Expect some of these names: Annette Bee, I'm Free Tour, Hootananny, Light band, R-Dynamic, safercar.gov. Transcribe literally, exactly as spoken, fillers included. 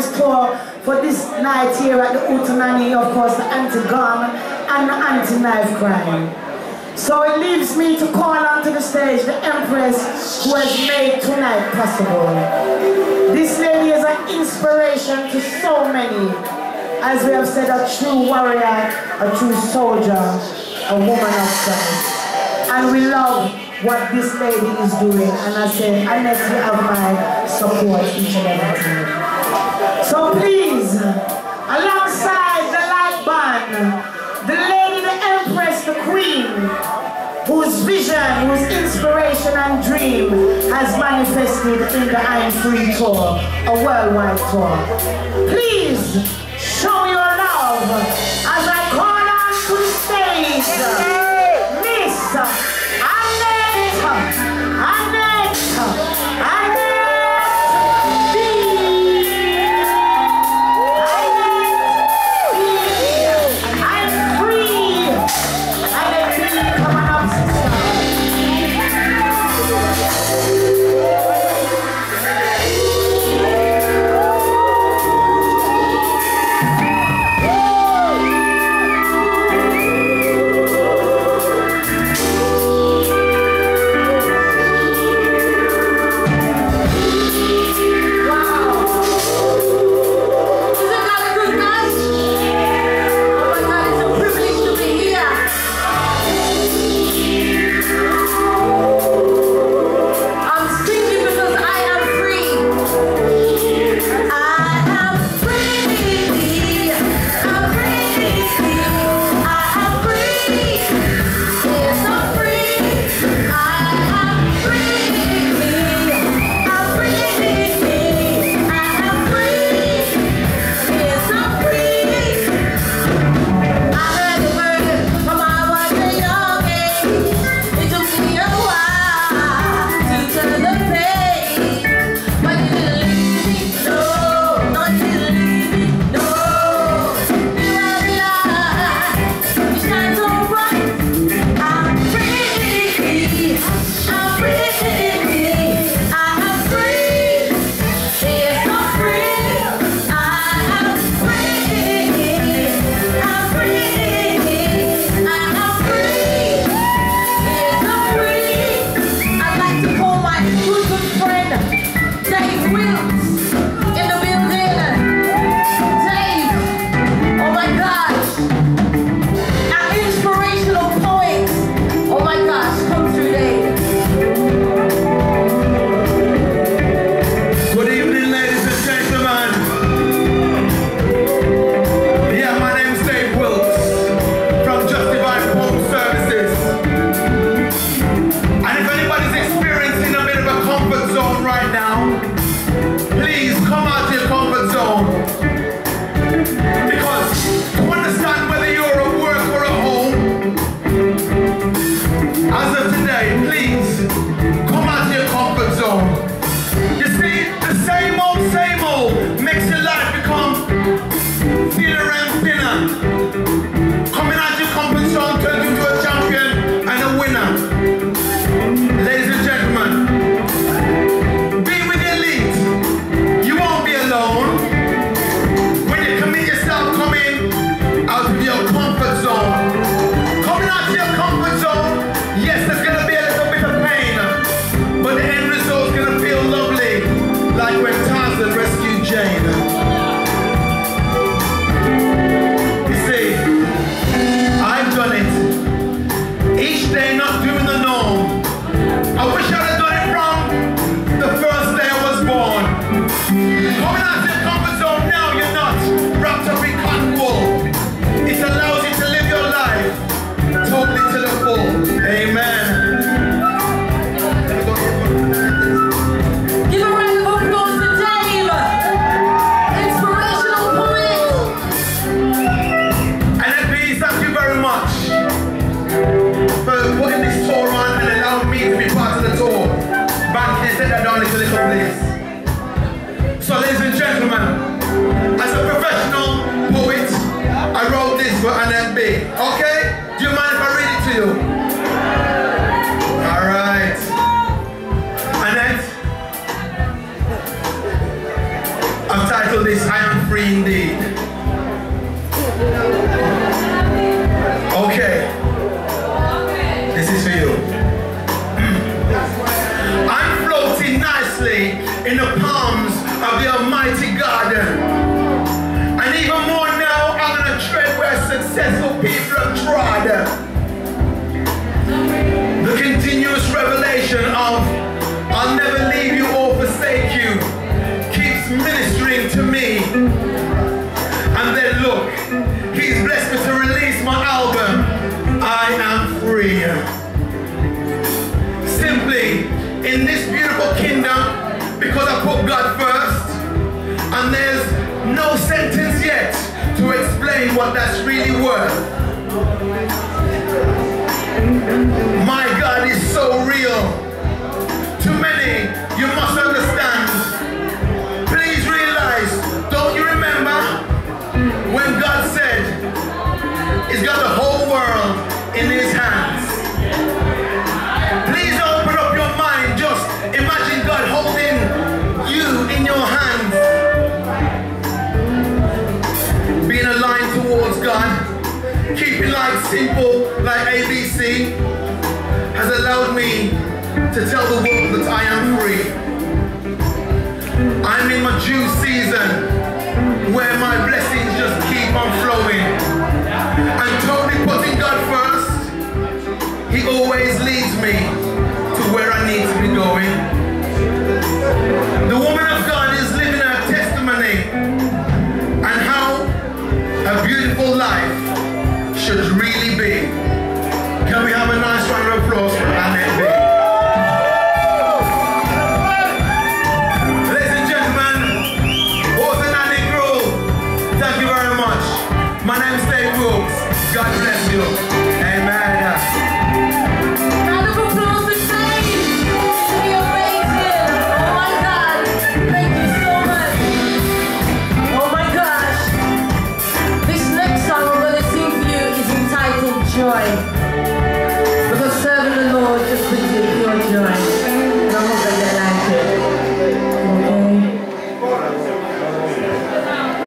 Dance Tour for this night here at the Hootananny, of course, the anti-gun and the anti-knife crime. So it leaves me to call onto the stage the Empress who has made tonight possible. This lady is an inspiration to so many. As we have said, a true warrior, a true soldier, a woman of God. And we love what this lady is doing. And I say, Annette, you have my support each and every time. So please, alongside the Light Band, the Lady, the Empress, the Queen, whose vision, whose inspiration and dream has manifested in the I'm Free Tour, a worldwide tour. Please, show your love as I call on to the stage, Miss Annette, Annette, Annette. But I iron free indeed. Okay. This is for you. I'm floating nicely in the palms of the Almighty God. And even more now, I'm going to tread where successful people have trod. The continuous revelation of I'll never leave you or forsake you keeps ministering to me. And then look, he's blessed me to release my album, I Am Free. Simply, in this beautiful kingdom, because I put God first, and there's no sentence yet to explain what that's really worth. My God is so real. Too many, you must understand. Please realize, don't you remember when God said He's got the whole world in His hands? Please open up your mind. Just imagine God holding you in your hands. Being aligned towards God, keeping life simple like A B C has allowed me to tell the world that I am free. I'm in my due season.